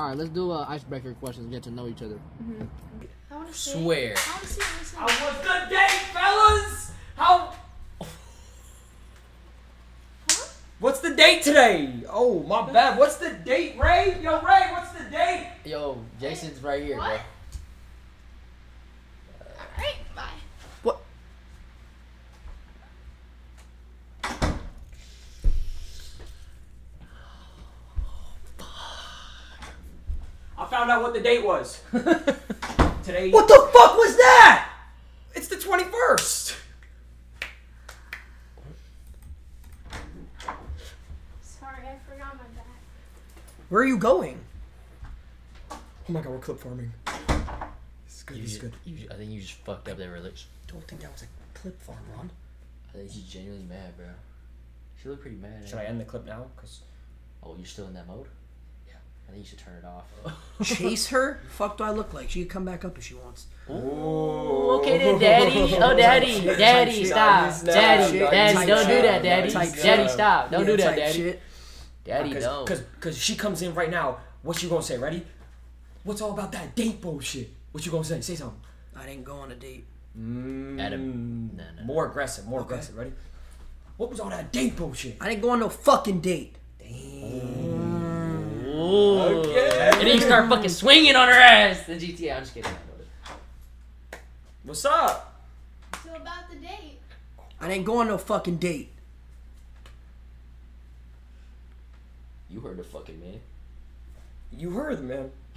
All right, let's do icebreaker questions and get to know each other. Mm-hmm. I want to swear. I was good day, fellas. How? Huh? What's the date today? Oh my bad. What's the date, Ray? Yo, Ray, what's the date? Yo, Jason's right here, bro. Found out what the date was. Today. What the fuck was that? It's the 21st. Sorry, I forgot my bag. Where are you going? Oh my god, we're clip farming. This is good. I think you just fucked up that relationship. Don't think that was a clip farm, Ron. I think she's genuinely mad, bro. She looked pretty mad. Should I end the clip now? Cause oh, you're still in that mode. I think you should turn it off. Chase her? Fuck do I look like? She can come back up if she wants. Ooh, okay then, daddy. Oh, daddy. Daddy, stop. Daddy, don't do that, daddy. Daddy, stop. Don't do that, daddy. Daddy, no. Because she comes in right now. What you gonna say? Ready? What's all about that date bullshit? What you gonna say? Say something. I didn't go on a date. Adam. No, no. More aggressive. More aggressive. Ready? What was all that date bullshit? I didn't go on no fucking date. Damn. Ooh. Okay. And then you start fucking swinging on her ass. The GTA. I'm just kidding. What's up? So about the date. I didn't go on no fucking date. You heard the fucking man. You heard the man.